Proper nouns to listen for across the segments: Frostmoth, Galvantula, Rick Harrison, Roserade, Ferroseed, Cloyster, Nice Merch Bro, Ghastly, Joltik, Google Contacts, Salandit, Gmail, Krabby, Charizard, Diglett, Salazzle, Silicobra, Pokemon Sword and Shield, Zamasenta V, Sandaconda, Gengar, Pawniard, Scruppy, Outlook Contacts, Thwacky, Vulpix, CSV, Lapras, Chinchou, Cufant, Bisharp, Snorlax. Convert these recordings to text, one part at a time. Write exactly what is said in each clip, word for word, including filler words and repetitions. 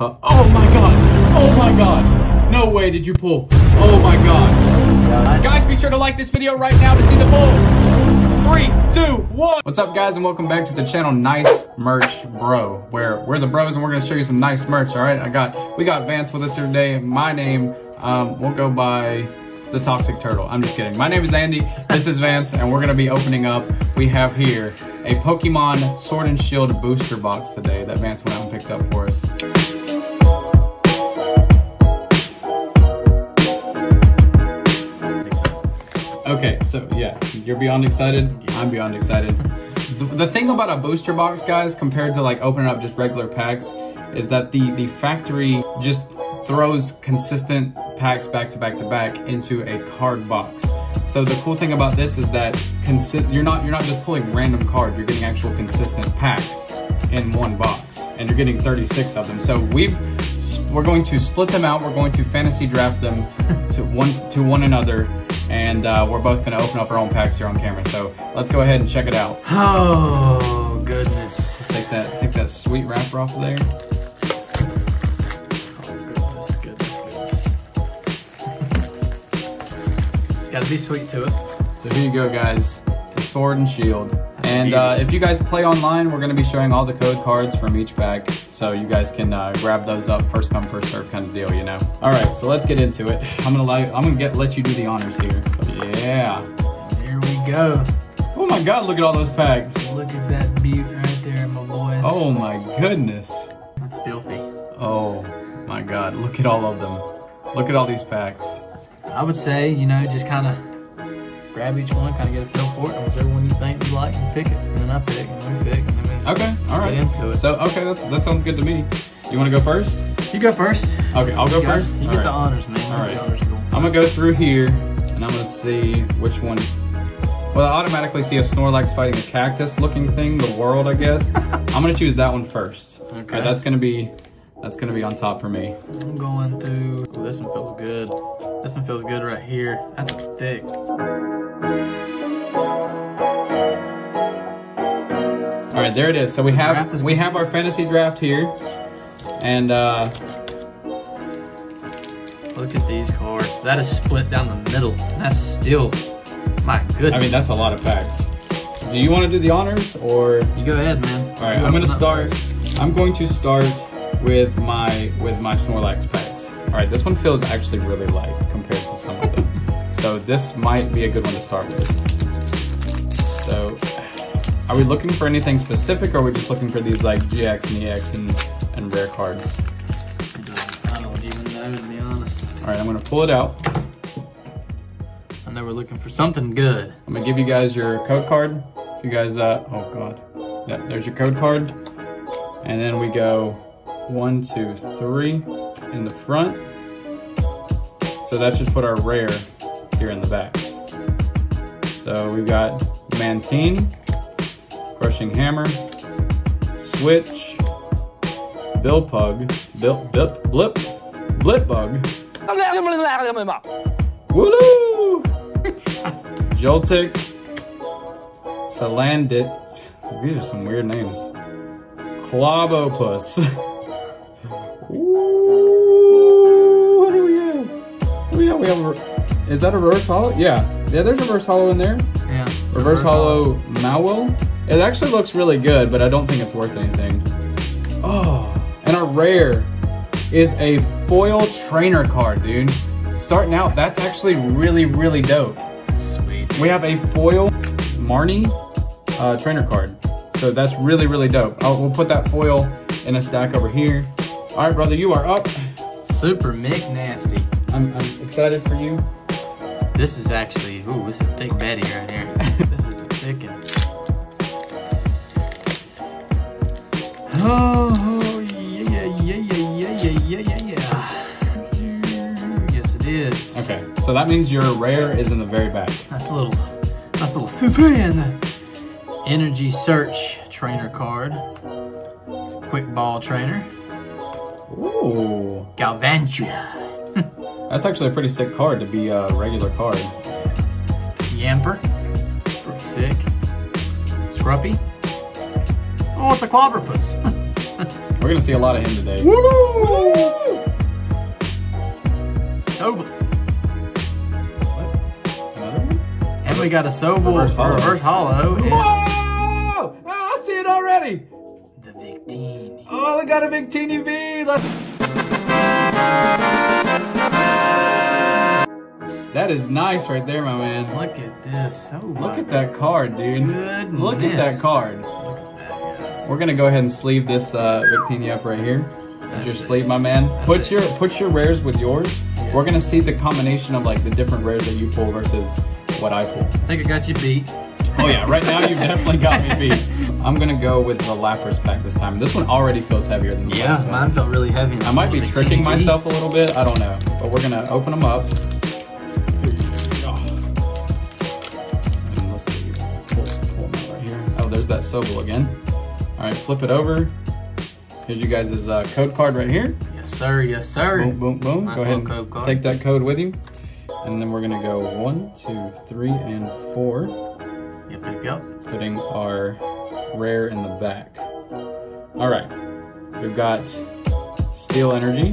Oh my god! Oh my god! No way did you pull! Oh my god! Guys, be sure to like this video right now to see the pull! Three, two, one! What's up guys and welcome back to the channel Nice Merch Bro, where we're the bros and we're gonna show you some nice merch, alright? I got, we got Vance with us here today. My name um, will go by the Toxic Turtle. I'm just kidding. My name is Andy, this is Vance, and we're gonna be opening up, we have here, a Pokemon Sword and Shield booster box today that Vance went out and picked up for us. Okay, so yeah, you're beyond excited, I'm beyond excited. The, the thing about a booster box, guys, compared to like opening up just regular packs, is that the, the factory just throws consistent packs back to back to back into a card box. So the cool thing about this is that consi you're not you're not just pulling random cards, you're getting actual consistent packs in one box, and you're getting thirty-six of them. So we've we're going to split them out, we're going to fantasy draft them to one to one another, and uh, we're both gonna open up our own packs here on camera. So let's go ahead and check it out. Oh goodness. Take that, take that sweet wrapper off of there. Oh goodness, goodness, goodness. Gotta be sweet to it. So here you go guys, the Sword and Shield. And uh, if you guys play online, we're gonna be showing all the code cards from each pack. So you guys can uh, grab those up, first come, first serve kind of deal, you know? All right, so let's get into it. I'm gonna allow you, I'm gonna get, let you do the honors here. Yeah. There we go. Oh my God, look at all those packs. Look at that beaut right there, my boys. Oh my goodness. That's filthy. Oh my God, look at all of them. Look at all these packs. I would say, you know, just kind of grab each one, kind of get a feel for it, and whichever one you think you like, you pick it, and then I pick, and then we pick, and then we okay, all right. get into it. So, okay, that's, that sounds good to me. You want to go first? You go first. Okay, I'll go you first. Got, you all get right. the honors, man. All right. The honors going I'm going to go through here, and I'm going to see which one. Well, I automatically see a Snorlax fighting a cactus-looking thing, the world, I guess. I'm going to choose that one first. Okay. Right, that's going to be... That's gonna be on top for me. I'm going through... Ooh, this one feels good. This one feels good right here. That's thick. All right, there it is. So we have we have our fantasy draft here, and uh, look at these cards. That is split down the middle. That's still, my goodness. I mean, that's a lot of packs. Do you want to do the honors or? You go ahead, man. All right, I'm gonna start. I'm going to start with my with my Snorlax packs. All right, this one feels actually really light compared to some of them. So this might be a good one to start with. So. Are we looking for anything specific, or are we just looking for these like G X and E X and, and rare cards? I don't even know, to be honest. All right, I'm gonna pull it out. I know we're looking for something good. I'm gonna give you guys your code card. If you guys, uh, oh God. Yeah, there's your code card. And then we go one, two, three in the front. So that should put our rare here in the back. So we've got Mantine, Crushing Hammer, Switch, Billpug, Bill, Blip, Blip, Blipbug, Wooloo, Joltik, Salandit, these are some weird names, Clobopus, ooh, what do we have? We have, we have a, is that a reverse hollow? Yeah, yeah, there's a reverse hollow in there. Yeah. Reverse hollow Mawile. It actually looks really good, but I don't think it's worth anything. Oh, and our rare is a foil trainer card, dude. Starting out, that's actually really, really dope. Sweet. We have a foil Marnie uh, trainer card. So that's really, really dope. Oh, we'll put that foil in a stack over here. All right, brother, you are up. Super McNasty. I'm, I'm excited for you. This is actually, ooh, this is a thick Betty right here. This is a thickin'. Oh, yeah, yeah, yeah, yeah, yeah, yeah, yeah. Yes, it is. Okay, so that means your rare is in the very back. That's a little, that's a little Suzanne. Energy Search Trainer card. Quick Ball Trainer. Ooh. Galvantula. That's actually a pretty sick card to be a regular card. Yamper. Pretty sick. Scruppy. Oh, it's a Clobopus. We're gonna see a lot of him today. Woo! Sobble. What? Another one? And we got a Sobble. Reverse Hollow. Reverse Hollow. Whoa! Oh, I see it already. The Victini. Oh, we got a Victini V. That is nice right there, my man. Look at this. So Look at that card, dude. Goodness. Look at that card. Look at that, guys. We're gonna go ahead and sleeve this uh, Victini up right here. That's your sleeve, my man. That's put it. your put your rares with yours. Yeah. We're gonna see the combination of like the different rares that you pull versus what I pull. I think I got you beat. Oh yeah, right now you definitely got me beat. I'm gonna go with the Lapras pack this time. This one already feels heavier than the yeah, last one. Yeah, mine felt really heavy. I might be tricking myself a little bit. I don't know, but we're gonna open them up. There's that Sobble again. All right, flip it over. Here's you guys' uh, code card right here. Yes, sir. Yes, sir. Boom, boom, boom. Nice go ahead and code card. Take that code with you. And then we're going to go one, two, three, and four. Yep, yep, yep. Putting our rare in the back. All right. We've got Steel Energy,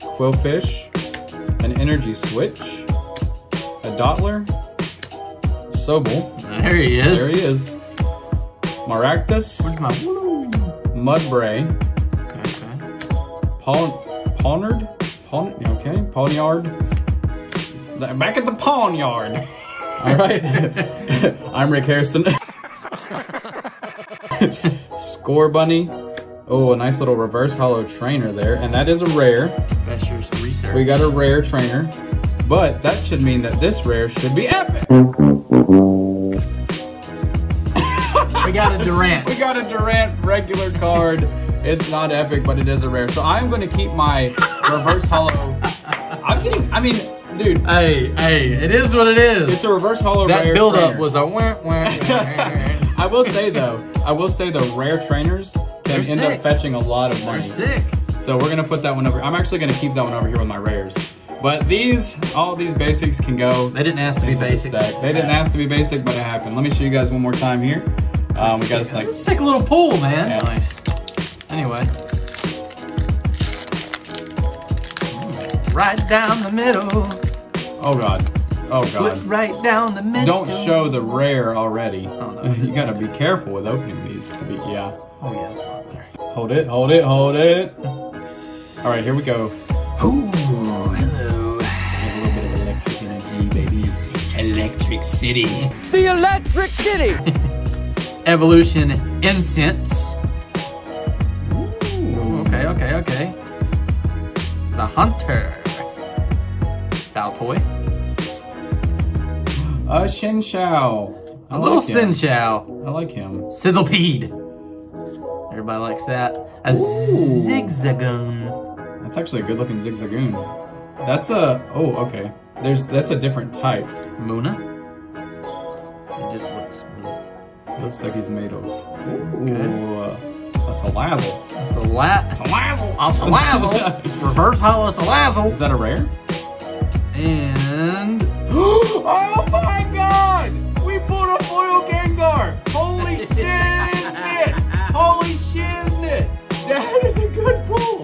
Quillfish, an Energy Switch, a Dottler, Sobble. There he is. There he is. Maractus, my... Mudbray, okay, okay. Paul, Pawnard, Pawn, okay, Pawnyard, back at the Pawnyard. All right, I'm Rick Harrison. Score Bunny. Oh, a nice little reverse hollow trainer there, and that is a rare. That's your research. We got a rare trainer, but that should mean that this rare should be epic. We got a Durant. We got a Durant regular card. It's not epic, but it is a rare. So I'm going to keep my reverse hollow. I'm getting, I mean, dude. Hey, hey, it is what it is. It's a reverse hollow that rare. That buildup was a wah, wah, wah. I will say, though, I will say the rare trainers can They're end sick. up fetching a lot of money. They're sick. So we're going to put that one over. I'm actually going to keep that one over here with my rares. But these, all these basics can go. They didn't ask to be basic. The they didn't ask to be basic, but it happened. Let me show you guys one more time here. Um, we got a like, sick little pool, man. Yeah. Nice. Anyway. Right down the middle. Oh, God. Oh, Split God. Right down the middle. Don't show the rare already. Oh, no, you got to be careful with opening these. Be, yeah. Oh, yeah. That's right there. Hold it, hold it, hold it. All right, here we go. Ooh, hello. A little bit of electric energy, baby. Electric City. The Electric City. Evolution Incense. Ooh, okay, okay, okay. The Hunter. Baltoy. A Shinshao. A little Shinshao. I like him. Sizzlepede. Everybody likes that. A Zigzagoon. That's actually a good looking Zigzagoon. That's a, oh, okay. There's, that's a different type. Muna. It just looks really looks like he's made of. Ooh, okay. uh, a Salazzle. A Sala Salazzle. A Salazzle. Reverse hollow Salazzle. Is that a rare? And oh my God! We pulled a foil Gengar. Holy shit! Holy shit! That is a good pull.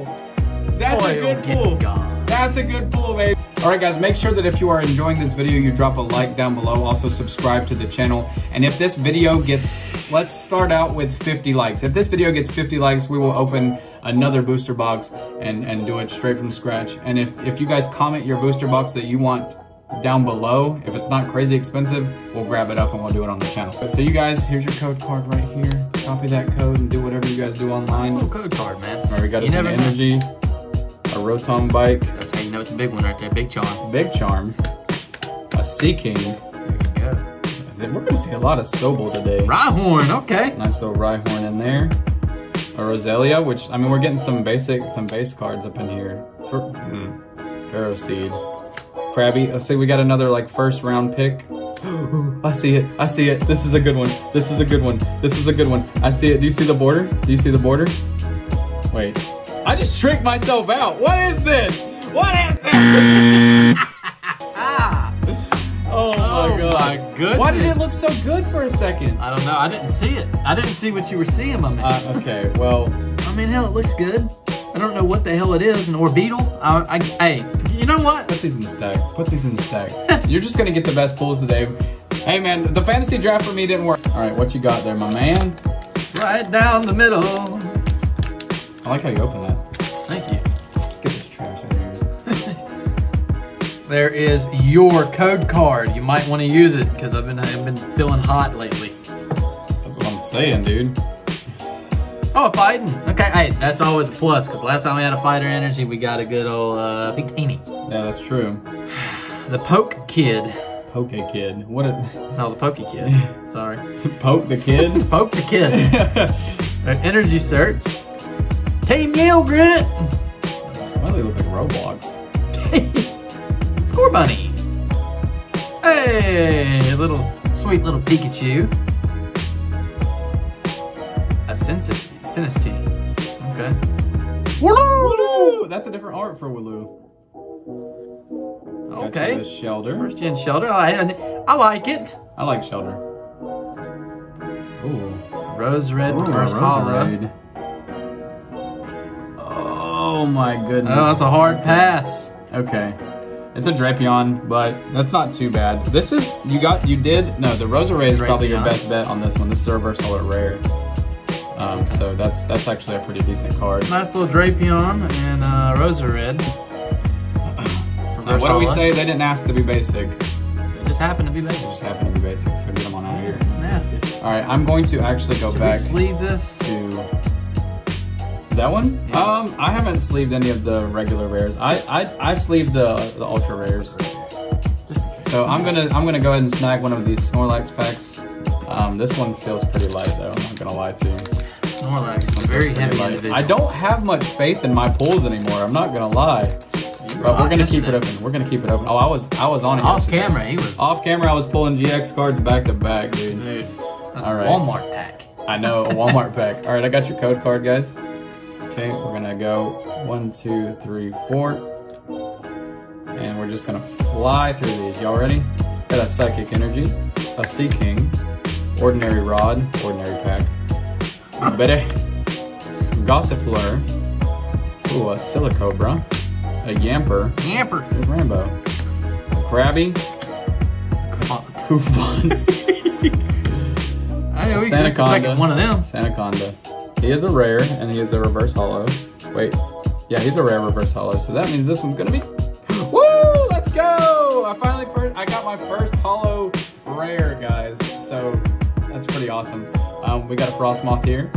That's foil a good pull. Gengar. That's a good pull, baby. Alright guys, make sure that if you are enjoying this video, you drop a like down below. Also subscribe to the channel. And if this video gets, let's start out with fifty likes. If this video gets fifty likes, we will open another booster box and, and do it straight from scratch. And if, if you guys comment your booster box that you want down below, if it's not crazy expensive, we'll grab it up and we'll do it on the channel. So you guys, here's your code card right here. Copy that code and do whatever you guys do online. Nice little code card, man. Alright, we got a Cinderace energy, a Rotom bike. No, it's a big one right there. Big Charm. Big Charm. A Sea King. There you go. We're going to see a lot of Sobble today. Rhyhorn, okay. Nice little Rhyhorn in there. A Roselia, which, I mean, we're getting some basic, some base cards up in here. For, mm, Pharaoh Seed. Krabby. Oh, see, we got another, like, first round pick. Ooh, I see it. I see it. This is a good one. This is a good one. This is a good one. I see it. Do you see the border? Do you see the border? Wait. I just tricked myself out. What is this? What is this? Oh, my, oh God. My goodness. Why did it look so good for a second? I don't know. I didn't see it. I didn't see what you were seeing, my man. Uh, okay, well, I mean, hell, it looks good. I don't know what the hell it is, an Orbeetle. I, I, hey, you know what? Put these in the stack. Put these in the stack. You're just gonna get the best pulls today. Hey man, the fantasy draft for me didn't work. All right, what you got there, my man? Right down the middle. I like how you open that. Thank you. Let's get this trash out of here. There is your code card. You might want to use it because I've been I've been feeling hot lately. That's what I'm saying, dude. Oh, fighting. Okay, hey, that's always a plus because last time we had a fighter energy, we got a good old uh, Picatinny. Yeah, that's true. The Poke Kid. Poke Kid. What a... No, the Poke Kid. Sorry. Poke the Kid? Poke the Kid. Energy search. Team Yelgrit! Why do they look like Roblox? Score Bunny. Hey, little, sweet little Pikachu. A Sinistee. Sinistee. Okay. Wooloo! Wooloo! That's a different art for Wooloo. Got okay. Shelter. First gen Shelter. I, I, I like it. I like Shelter. Ooh. Rose Red Ooh, Reverse Hollow. Oh my goodness. Oh, that's a hard pass. Okay. It's a Drapion, but that's not too bad. This is, you got, you did, no, the Roserade is probably your best bet on this one. This is a Reverse Hollow Rare. Um, so that's that's actually a pretty decent card. Nice little Drapion and uh, Roserade. Now, what do we say? They didn't ask to be basic. They just happened to be basic. They just happened to be basic, so get them on out of here. And ask it. All right, I'm going to actually go Should back. Should we sleeve this? To that one? Yeah. Um, I haven't sleeved any of the regular rares. I I I sleeved the the ultra rares. Just in case. So I'm gonna I'm gonna go ahead and snag one of these Snorlax packs. Um, this one feels pretty light though. I'm not gonna lie to you. Snorlax, I'm very heavy. Light. I don't have much faith in my pulls anymore. I'm not gonna lie. But we're gonna keep it open. We're gonna keep it open. Oh, I was, I was on it. Off camera, he was. Off camera, I was pulling G X cards back to back, dude. Dude, all right. Walmart pack. I know, a Walmart pack. All right, I got your code card, guys. Okay, we're gonna go one, two, three, four, and we're just gonna fly through these. Y'all ready? Got a Psychic Energy, a Sea King, Ordinary Rod, Ordinary Pack, Better, Gossifleur, ooh, a Silicobra. A Yamper. Yamper. There's Rambo. A Krabby. Tufan. I know, Sanaconda. He's like one of them. Sanaconda. He is a rare, and he is a reverse hollow. Wait. Yeah, he's a rare reverse hollow, so that means this one's gonna be... Woo! Let's go! I finally... Per I got my first hollow rare, guys. So, that's pretty awesome. Um, we got a Frostmoth here.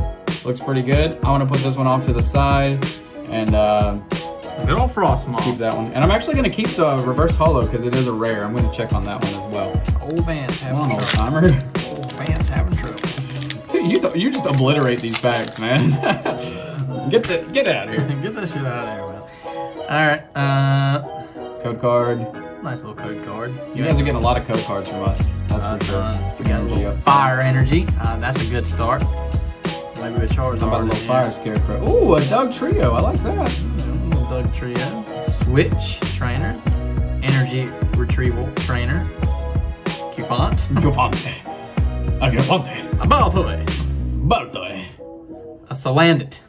Looks pretty good. I want to put this one off to the side, and... Uh, Good old Frostmoth. Keep that one. And I'm actually going to keep the reverse hollow because it is a rare. I'm going to check on that one as well. Old man's having trouble. Old timer. Old man's having trouble. Dude, you, you just obliterate these packs, man. get the, get out of here. Get this shit out of here, Will. All right. Uh, code card. Nice little code card. You, you guys are getting a lot of code cards from us. That's uh, for sure. Uh, we got a little fire energy. Uh, that's a good start. Maybe a Charizard. How about a little fire here? Scarecrow? Ooh, a Doug Trio. I like that. Dog Trio, Switch Trainer, Energy Retrieval Trainer, Cufant. Cufante. A Cufante. A Baltoy. Baltoy. A Salandit.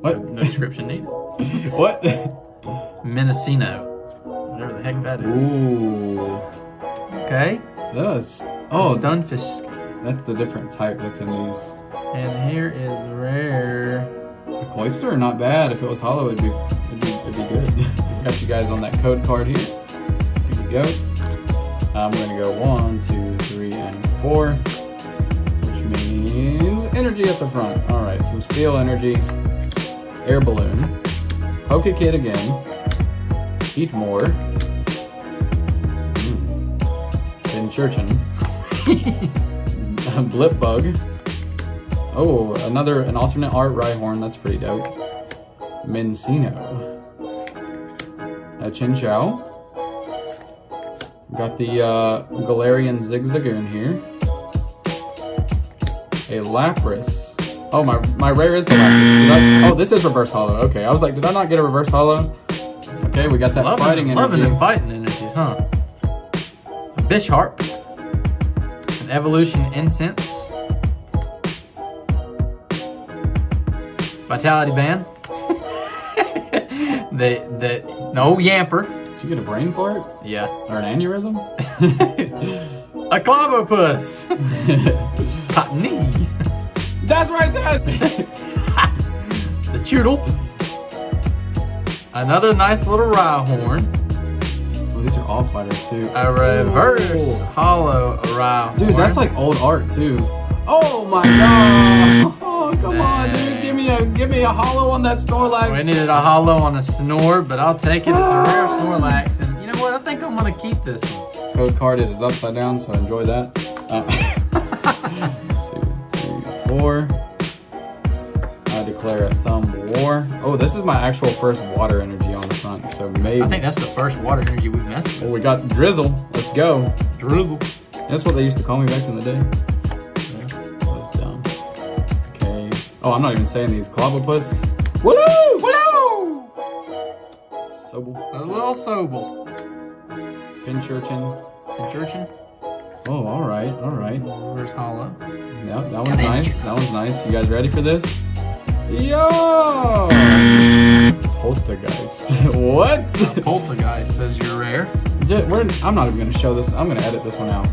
What? No description needed. What? Minasino. Whatever the heck that is. Ooh. Okay. That's. Oh. Stunfisk. That's the different type that's in these. And here is rare. A Cloyster, not bad. If it was hollow, it'd be, it'd be, it'd be good. Got you guys on that code card here. Here we go. I'm gonna go one, two, three, and four, which means energy at the front. All right, some steel energy, air balloon, Poke Kid again, eat more, mm. Churchin, Blip Bug. Oh, another, an alternate art Rhyhorn, that's pretty dope. Mincino. A Chinchou. Got the uh, Galarian Zigzagoon here. A Lapras. Oh, my, my rare is the Lapras. I, oh, this is reverse hollow, okay. I was like, did I not get a reverse hollow? Okay, we got that loving, fighting energy. Loving and fighting energies, huh? A Bisharp. An Evolution Incense. Vitality Band. the, the, no Yamper. Did you get a brain fart? Yeah. Or an aneurysm? A clavopus. Hot knee. That's right, Zaz. The Choodle. Another nice little Rhyhorn. These are all fighters too. A reverse Ooh. hollow Rhyhorn. Dude, that's like old art too. Oh my god! Oh come Dang. on, dude, give me a give me a hollow on that Snorlax. We needed a hollow on a Snor, but I'll take it. It's a rare Snorlax, and you know what? I think I'm gonna keep this one. Code carded is upside down, so enjoy that. Uh, two, three, four. I declare a thumb war. Oh, this is my actual first water energy on the front, so maybe. I think that's the first water energy we've messed with. Well, we got Drizzle. Let's go. Drizzle. That's what they used to call me back in the day. Oh, I'm not even saying these. Clavopus. Woo! Woo! Sobble. A little Sobble. Pinchurchin. Pinchurchin? Oh, all right, all right. Reverse hollow. Yep, that one's nice. That one's nice. You guys ready for this? Yo! Poltergeist. What? Uh, poltergeist says you're rare. Dude, we're, I'm not even going to show this. I'm going to edit this one out.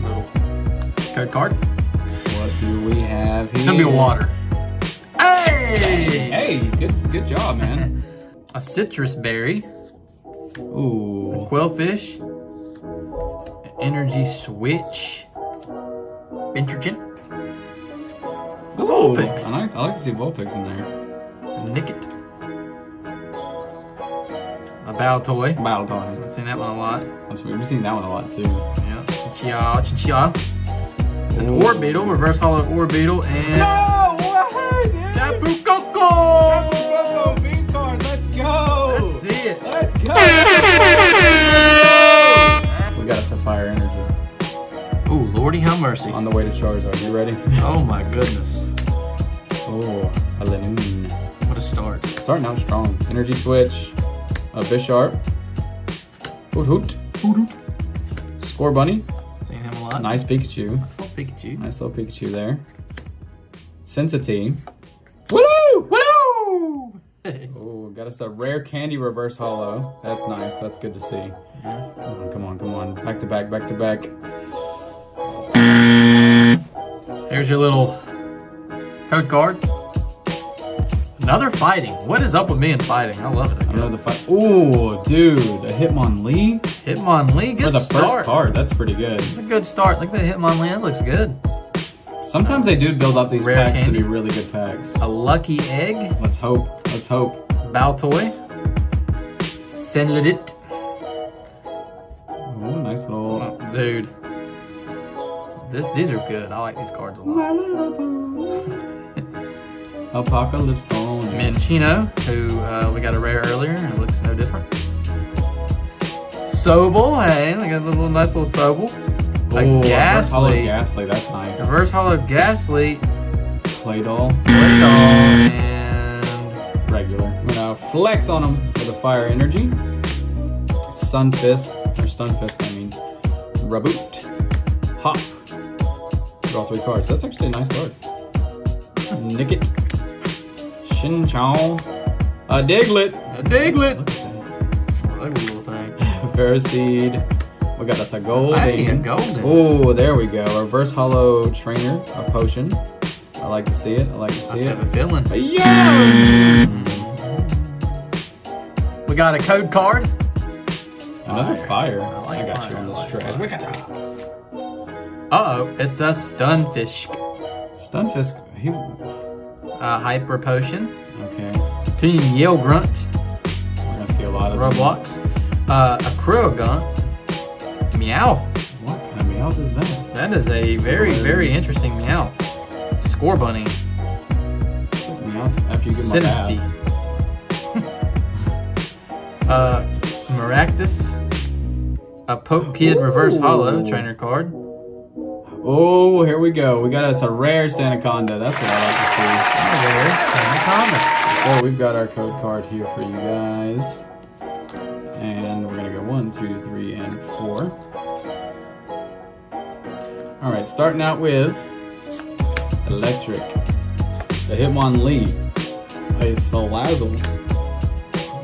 Little code card. What do we have here? It's going to be water. Hey! Hey, good good job, man. A citrus berry. Ooh. A quillfish. An energy switch. Pinchurchin. Ooh, Vulpix. I like, I like to see Vulpix in there. Nicket. A Battletoy. Battletoy. I've seen that one a lot. We've seen that one a lot too. Yeah. Chinchilla. Chinchilla. An Orbeetle, reverse hollow Orbeetle, and. No! What? Yeah. Tapu Koko! Tapu Koko, V card, let's go! That's it! Let's go! We got a Sapphire Energy. Ooh, Lordy, have mercy. On the way to Charizard, you ready? Oh my goodness. Oh, a Linoon. What a start. Starting out strong. Energy Switch, a Bisharp, Hoot Hoot, Hoot Hoot, Score Bunny. Seen him a lot. Nice Pikachu. Nice little Pikachu. Nice little Pikachu there. Sensity. Woo-hoo! Woo-hoo! Oh, got us a rare candy reverse hollow. That's nice. That's good to see. Yeah. Come on, come on, come on. Back to back, back to back. There's your little code card. Another fighting. What is up with me and fighting? I love it. I love the fight. Oh, dude, a Hitmonlee. Hitmonlee, good For the start. first card, that's pretty good. It's a good start. Look at the Hitmonlee, that looks good. Sometimes they do build up these Rare packs candy. to be really good packs. A lucky egg. Let's hope. Let's hope. Baltoy. Cinderace. Oh, nice little. Oh, dude. This, these are good. I like these cards a lot. Apocalypse Bone. Minchino, who uh, we got a rare earlier, and it looks no different. Sobble, hey, like a little nice little Sobble. Like Ooh, Ghastly. Reverse Hollow Ghastly, that's nice. Reverse Hollow Ghastly. Claydol. Claydol, and. Regular. I'm gonna flex on them with a Fire Energy. Sunfisk, or Stunfisk, I mean. Raboot. Hop. Draw three cards. That's actually a nice card. Nicket. Shinchon. A Diglett. A Diglett. Look at that. That little thing. Ferroseed. We got us a Golden. Hey, a Golden. Oh, there we go. Reverse Hollow Trainer. A potion. I like to see it. I like to see I it. I have a feeling. Yeah. We got a code card. Another fire. fire. I, like I got fire. you on this track. We got that. Uh oh, it's a Stunfisk. Stunfisk. He... Uh, Hyper Potion. Okay. Team Yellgrunt. We're gonna see a lot of Roblox. Uh, a Croagunt. Meowth. What kind of Meowth is that? That is a very, Blue. very interesting Meowth. Score Bunny. Meowth after you give him a Uh, Maractus. A Poke Kid Ooh. Reverse Hollow Trainer card. Oh, here we go. We got us a rare Sandaconda. That's what I like to see. A rare Sandaconda. Oh, we've got our code card here for you guys. And we're going to go one, two, three, and four. All right, starting out with Electric. The Hitmonlee. a Salazzle,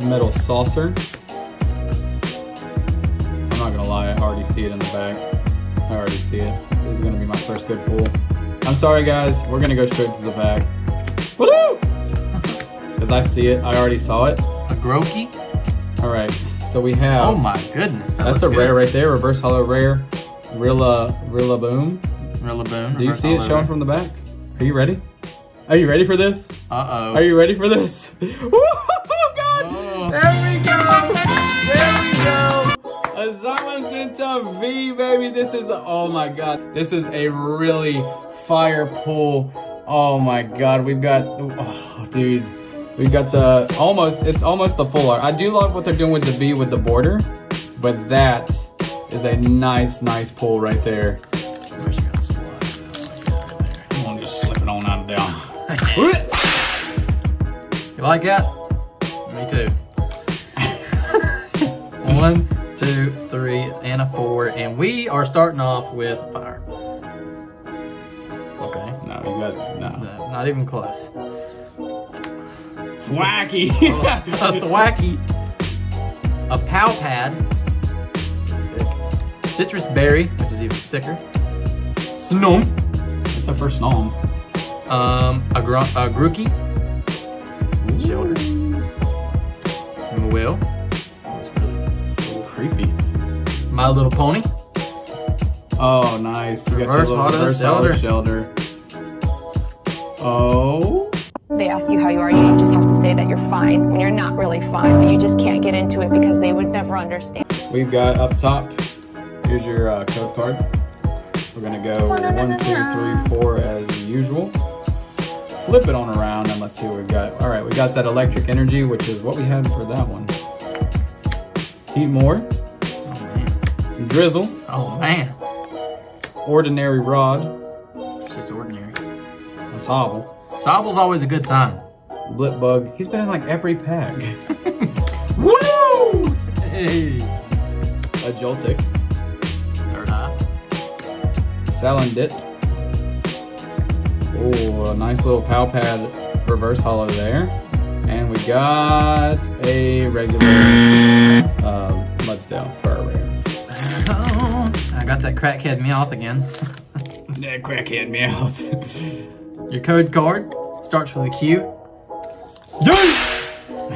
Metal Saucer. I'm not gonna lie, I already see it in the back. I already see it. This is gonna be my first good pull. I'm sorry guys, we're gonna go straight to the back. Woo! Because I see it, I already saw it. A Grookey? Alright, so we have... Oh my goodness, that That's a good. Rare right there, reverse hollow rare. Rilla, Rillaboom. Rillaboom. Do you see it showing rare. From the back? Are you ready? Are you ready for this? Uh-oh. Are you ready for this? Oh God! Oh. There we go! There we go! A Zamasenta V, baby! This is, oh my God. This is a really fire pull. Oh my God, we've got, oh dude. We've got the, almost, it's almost the full art. I do love what they're doing with the V with the border, but that is a nice, nice pull right there. You like that? Me too. One, two, three, and a four, and we are starting off with fire. Okay. No, you got no. no not even close. Thwacky. A thwacky. A pow pad. Sick. Citrus berry, which is even sicker. Snom. That's our first snom. Um, a, gro a Grookey. Shoulder. Will. That's really creepy. My Little Pony. Oh, nice. You reverse got your little reverse shelter. Oh. They ask you how you are, you just have to say that you're fine when you're not really fine, but you just can't get into it because they would never understand. We've got up top, here's your uh, code card. We're gonna go one, two, three, four as usual. Flip it on around and let's see what we've got. All right, we got that electric energy, which is what we had for that one. Heat more. Oh, man. Drizzle. Oh man. Ordinary rod. It's just ordinary. A Sobble. Sobble's always a good sign. Blip bug. He's been in like every pack. Woo! Hey. A Joltik. Third eye. Salandit. Oh, a nice little pow pad reverse hollow there. And we got a regular uh, Mudsdale for our rare. Oh, I got that crackhead mouth again. That crackhead mouth. Your code card starts with a Q.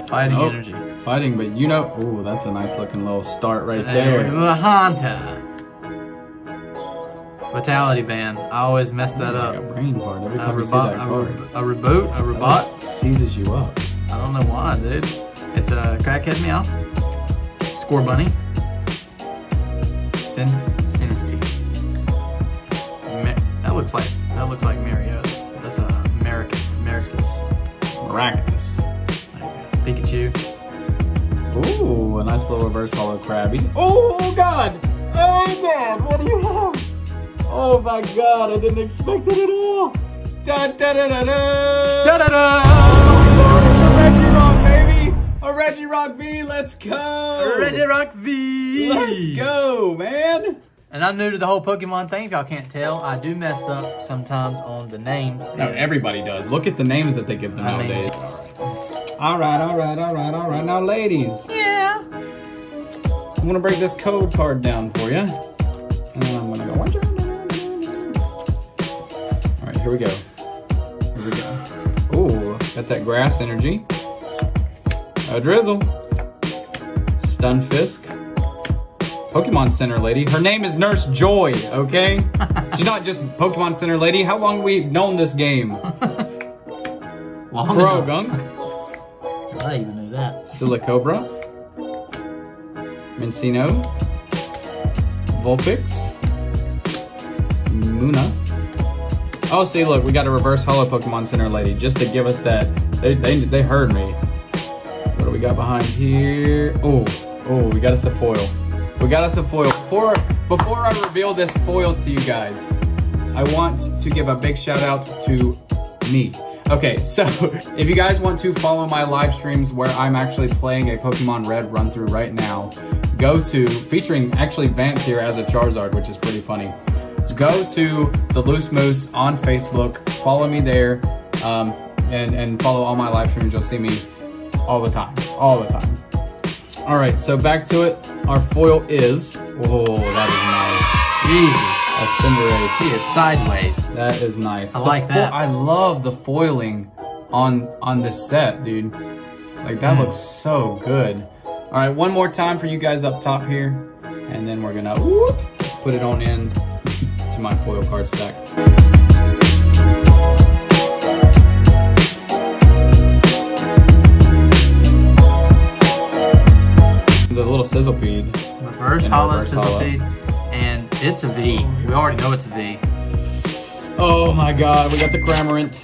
Fighting oh, energy. Fighting, but you know, oh, that's a nice looking little start right there. there. A Haunter. Vitality Band. I always mess that oh, up. Like a brain part. Every time a, you see that card. a, re a reboot, a robot seizes you up. I don't know why, dude. It's a crackhead meow. Score bunny. Sin, Sinisty. That looks like that looks like Mario. That's a Maractus. Maractus. Maractus. Pikachu. Ooh, a nice little reverse hollow Krabby. Oh God! Hey man, what do you have? Oh my God, I didn't expect it at all. Da da da da da. Da da da. Oh my God, it's a Regirock, baby. A Regirock V, let's go. A Regirock V. Let's go, man. And I'm new to the whole Pokemon thing, if y'all can't tell. I do mess up sometimes on the names. No, everybody does. Look at the names that they give them I nowadays. All right, all right, all right, all right. Now, ladies. Yeah. I'm going to break this code card down for you. And I'm going to go, watch. Here we go. Here we go. Ooh, got that grass energy. A drizzle. Stunfisk. Pokemon Center lady. Her name is Nurse Joy, okay? She's not just Pokemon Center lady. How long have we known this game? Long Krogunk. Enough. I even knew that. Silicobra. Mincino. Vulpix. Muna. Oh, see, look, we got a reverse holo Pokemon Center lady just to give us that. They, they, they heard me. What do we got behind here? Oh, oh, we got us a foil. We got us a foil. Before, before I reveal this foil to you guys, I want to give a big shout out to me. Okay, so if you guys want to follow my live streams where I'm actually playing a Pokemon Red run through right now, go to, featuring actually Vance here as a Charizard, which is pretty funny. Go to the Loose Moose on Facebook, follow me there. Um, and, and follow all my live streams. You'll see me all the time, all the time. All right, so back to it. Our foil is, oh, that is nice. Jesus, a Cinderace. She is sideways. That is nice. I the like that. I love the foiling on, on this set, dude. Like, that mm. looks so good. All right, one more time for you guys up top here, and then we're gonna whoop, put it on in to my foil card stack. The little sizzlepeed. Reverse hollow sizzlepeed, and it's a V. We already know it's a V. Oh my God, we got the Cramorant.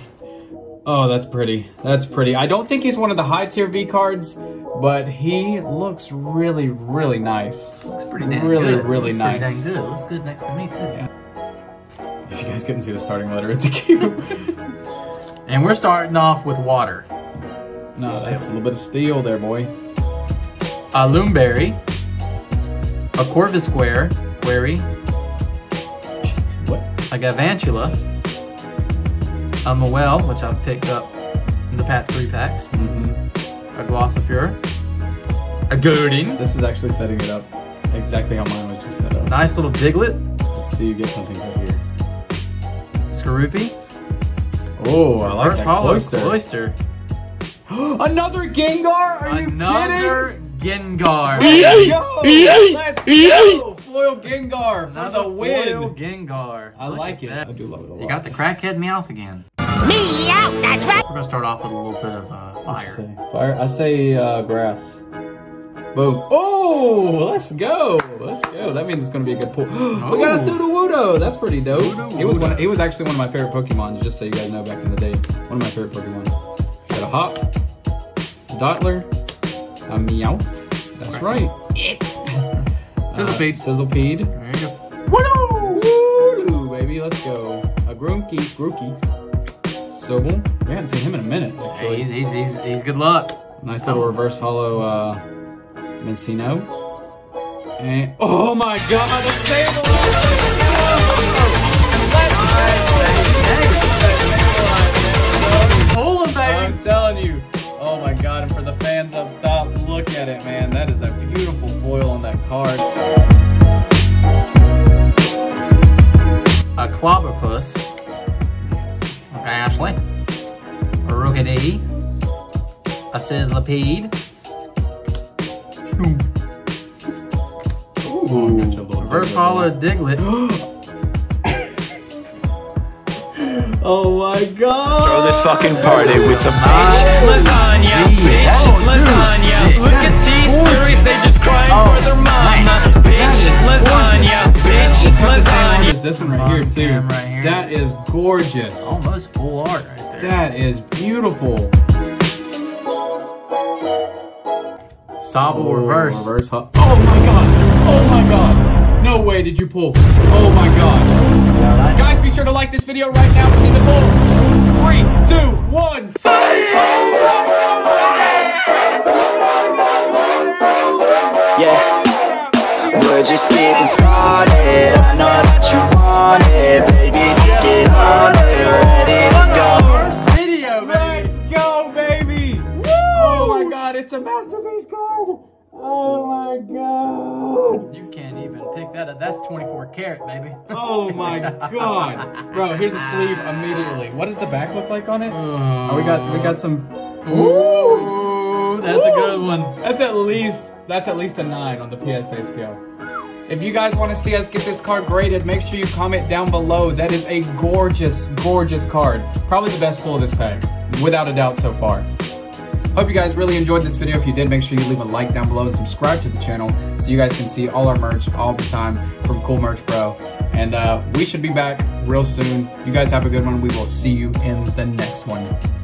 Oh, that's pretty. That's pretty. I don't think he's one of the high tier V cards, but he looks really, really nice. Looks pretty dang really, good. Really, really nice. Pretty dang good. Looks good next to me too. Yeah. If you guys couldn't see the starting letter, it's a Q. And we're starting off with water. No, steel. That's a little bit of steel there, boy. A Loomberry, a Corvus Square, Query, what? A Gavantula, a Moel, which I've picked up in the past three packs, mm-hmm. a Glossifleur, a Gooding. This is actually setting it up exactly how mine was just set up. Nice little Diglett. Let's see you get something good here. Skorupi. Oh, I like that Cloyster. Cloyster. Another Gengar? Are you Another kidding? Gengar. Let's go. Let's go. Foil Gengar for Another the win. Foil Gengar. I Look like it. That. I do love it a lot. You got the crackhead Meowth again. Meowth, that's right. We're going to start off with a little bit of uh, fire. Say? Fire? I say uh, grass. Boom. Oh, let's go. Let's go. That means it's going to be a good pull. Oh. We got a Sudowoodo. That's pretty dope. It was, one, it was actually one of my favorite Pokemon, just so you guys know, back in the day. One of my favorite Pokemon. Got a Hop, a Dottler, a Meowth. That's right. right. Sizzlepeed. Uh, Sizzlepeed. There you go. Wooloo! Wooloo, baby. Let's go. A Grookey. Grookey. Sobble. We haven't seen him in a minute, actually. Hey, he's, he's, he's, he's good luck. Nice little reverse hollow uh, Mincino. And, oh my God, the table! Let's go! Pull him, baby! I'm telling you. Oh my God, and for the fans up top, look at it, man. That is a beautiful foil on that card. A Clobopus. Okay, Ashley. A Rookidee. A Sizzlipede. Ooh. Reverse Hollow Diglett. Oh my God! Throw this fucking party with some bitch lasagna, bitch lasagna. Look at these series, they just crying oh, for their mama. Bitch lasagna, bitch lasagna. There's this one right here too. Right here. That is gorgeous. Almost full art right there. That is beautiful. Sobble oh, reverse. reverse. Oh my God! Oh my God! No way did you pull! Oh my God! Right. Guys, be sure to like this video right now to see the bull. Three, two, one. Yeah, we're just getting started. I know that you want it, baby. Just get on it, ready to go. Video, baby. Let's go, baby. Woo! Oh my God, it's a masterpiece card. Oh my God. You can't even pick that up. That's twenty-four karat, baby. Oh my God. Bro, here's a sleeve immediately. What does the back look like on it? Uh, oh, we got we got some Ooh. That's ooh. a good one. That's at least that's at least a nine on the P S A scale. If you guys want to see us get this card graded, make sure you comment down below. That is a gorgeous, gorgeous card. Probably the best pull of this pack, without a doubt so far. Hope you guys really enjoyed this video. If you did, make sure you leave a like down below and subscribe to the channel so you guys can see all our merch all the time from Cool Merch Bro. And uh, we should be back real soon. You guys have a good one. We will see you in the next one.